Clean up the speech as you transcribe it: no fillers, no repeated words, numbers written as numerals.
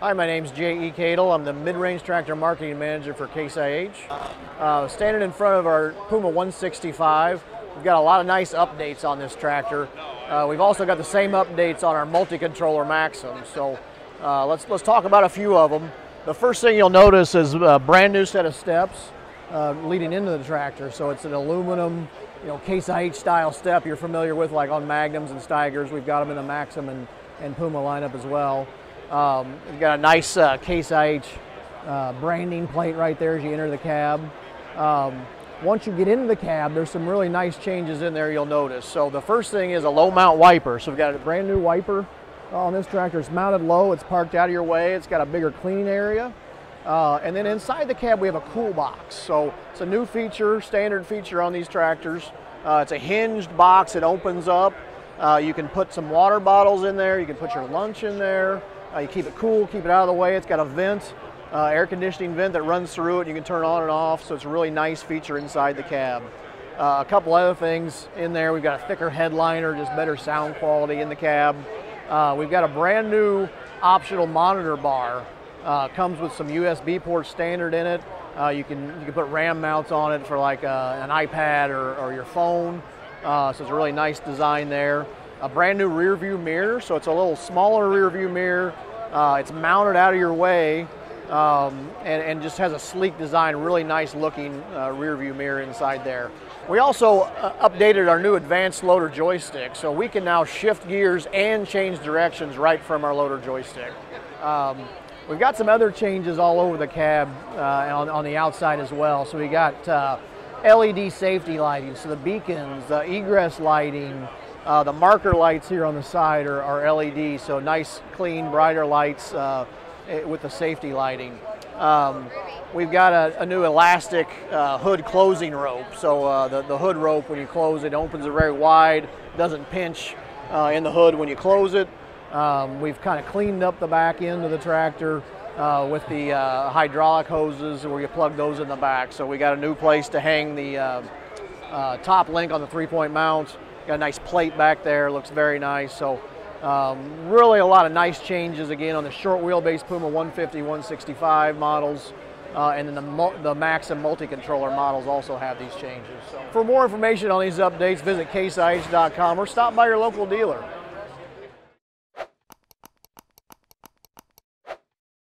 Hi, my name's J.E. Cadel. I'm the mid-range tractor marketing manager for Case IH. Standing in front of our Puma 165, we've got a lot of nice updates on this tractor. We've also got the same updates on our multi-controller Maxxum. So let's talk about a few of them. The first thing you'll notice is a brand new set of steps leading into the tractor. So it's an aluminum, Case IH style step you're familiar with, like on Magnums and Steigers. We've got them in the Maxxum and Puma lineup as well. We've got a nice Case IH branding plate right there as you enter the cab. Once you get into the cab, there's some really nice changes in there you'll notice. So the first thing is a low mount wiper. So we've got a brand new wiper on this tractor. It's mounted low, it's parked out of your way, it's got a bigger cleaning area. And then inside the cab, we have a cool box. So it's a new feature, standard feature on these tractors. It's a hinged box, it opens up. You can put some water bottles in there, you can put your lunch in there. You keep it cool, keep it out of the way. It's got a vent, air conditioning vent that runs through it. You can turn on and off, so it's a really nice feature inside the cab. A couple other things in there. We've got a thicker headliner, just better sound quality in the cab. We've got a brand new optional monitor bar. Comes with some USB ports standard in it. You can put RAM mounts on it for like an iPad or your phone. So it's a really nice design there. A brand new rear view mirror, so it's a little smaller rear view mirror. It's mounted out of your way and just has a sleek design, really nice looking rear view mirror inside there. We also updated our new advanced loader joystick, so we can now shift gears and change directions right from our loader joystick. We've got some other changes all over the cab on the outside as well. So we got LED safety lighting, so the beacons, the egress lighting, the marker lights here on the side are LED, so nice, clean, brighter lights with the safety lighting. We've got a new elastic hood closing rope, so the hood rope, when you close it, opens it very wide, doesn't pinch in the hood when you close it. We've kind of cleaned up the back end of the tractor with the hydraulic hoses where you plug those in the back. So we got a new place to hang the top link on the three-point mount. Got a nice plate back there, looks very nice. So really a lot of nice changes again on the short wheelbase Puma 150, 165 models. And then the Max and multi-controller models also have these changes. So for more information on these updates, visit CaseIH.com or stop by your local dealer.